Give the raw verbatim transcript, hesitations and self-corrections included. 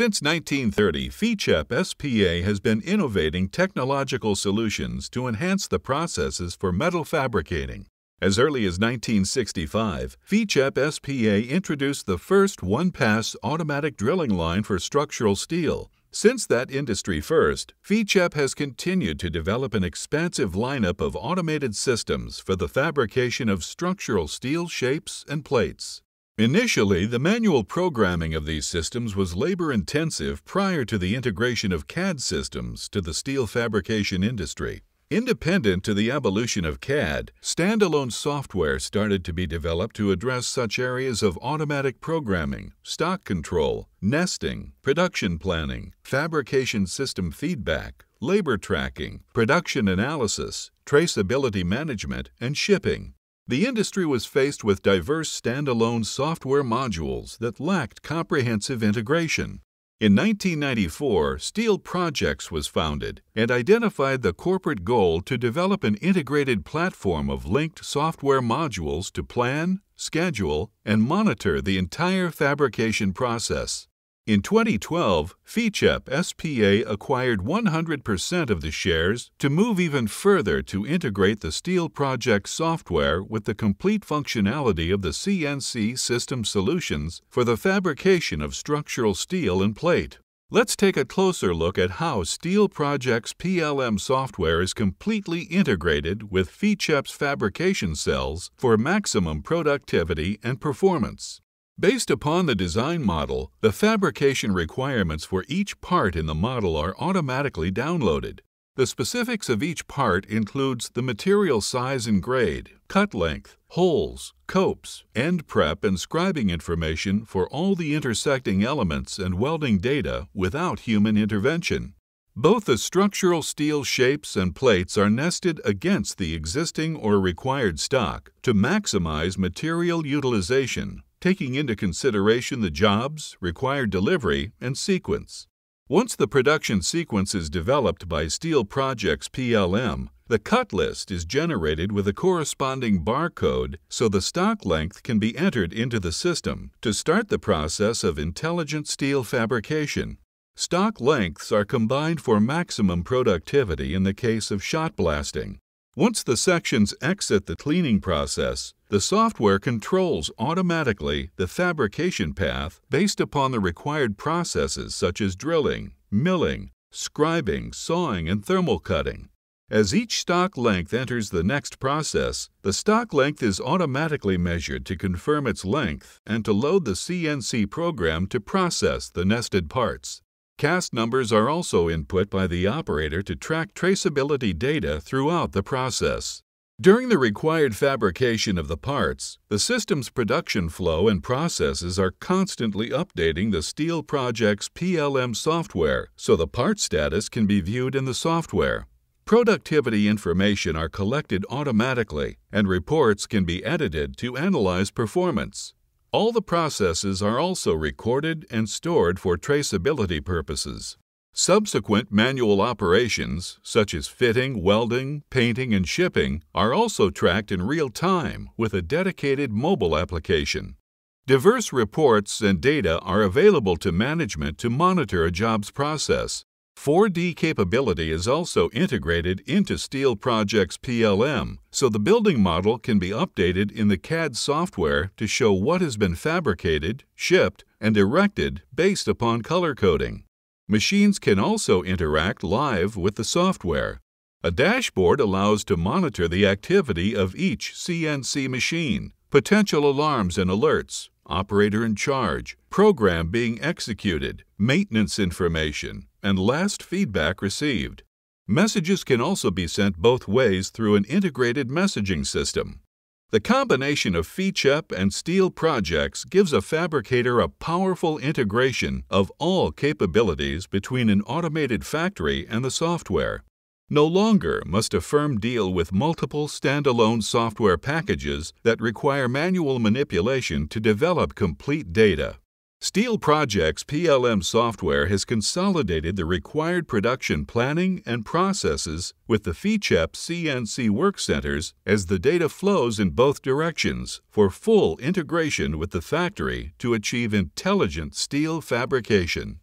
Since nineteen thirty, FICEP S P A has been innovating technological solutions to enhance the processes for metal fabricating. As early as nineteen sixty-five, FICEP S P A introduced the first one-pass automatic drilling line for structural steel. Since that industry first, FICEP has continued to develop an expansive lineup of automated systems for the fabrication of structural steel shapes and plates. Initially, the manual programming of these systems was labor-intensive prior to the integration of C A D systems to the steel fabrication industry. Independent to the evolution of C A D, standalone software started to be developed to address such areas of automatic programming, stock control, nesting, production planning, fabrication system feedback, labor tracking, production analysis, traceability management, and shipping. The industry was faced with diverse standalone software modules that lacked comprehensive integration. In nineteen ninety-four, Steel Projects was founded and identified the corporate goal to develop an integrated platform of linked software modules to plan, schedule, and monitor the entire fabrication process. In twenty twelve, FICEP S P A acquired one hundred percent of the shares to move even further to integrate the Steel Projects software with the complete functionality of the C N C system solutions for the fabrication of structural steel and plate. Let's take a closer look at how Steel Projects P L M software is completely integrated with FICEP's fabrication cells for maximum productivity and performance. Based upon the design model, the fabrication requirements for each part in the model are automatically downloaded. The specifics of each part includes the material size and grade, cut length, holes, copes, end prep and scribing information for all the intersecting elements and welding data without human intervention. Both the structural steel shapes and plates are nested against the existing or required stock to maximize material utilization, taking into consideration the jobs, required delivery, and sequence. Once the production sequence is developed by Steel Projects P L M, the cut list is generated with a corresponding barcode so the stock length can be entered into the system to start the process of intelligent steel fabrication. Stock lengths are combined for maximum productivity in the case of shot blasting. Once the sections exit the cleaning process, the software controls automatically the fabrication path based upon the required processes such as drilling, milling, scribing, sawing, and thermal cutting. As each stock length enters the next process, the stock length is automatically measured to confirm its length and to load the C N C program to process the nested parts. Cast numbers are also input by the operator to track traceability data throughout the process. During the required fabrication of the parts, the system's production flow and processes are constantly updating the Steel Projects P L M software so the part status can be viewed in the software. Productivity information are collected automatically, and reports can be edited to analyze performance. All the processes are also recorded and stored for traceability purposes. Subsequent manual operations, such as fitting, welding, painting, and shipping, are also tracked in real time with a dedicated mobile application. Diverse reports and data are available to management to monitor a job's process. four D capability is also integrated into Steel Projects P L M, so the building model can be updated in the C A D software to show what has been fabricated, shipped, and erected based upon color coding. Machines can also interact live with the software. A dashboard allows to monitor the activity of each C N C machine, potential alarms and alerts, operator in charge, program being executed, maintenance information, and last feedback received. Messages can also be sent both ways through an integrated messaging system. The combination of FICEP and Steel Projects gives a fabricator a powerful integration of all capabilities between an automated factory and the software. No longer must a firm deal with multiple standalone software packages that require manual manipulation to develop complete data. Steel Projects P L M software has consolidated the required production planning and processes with the FICEP C N C work centers as the data flows in both directions for full integration with the factory to achieve intelligent steel fabrication.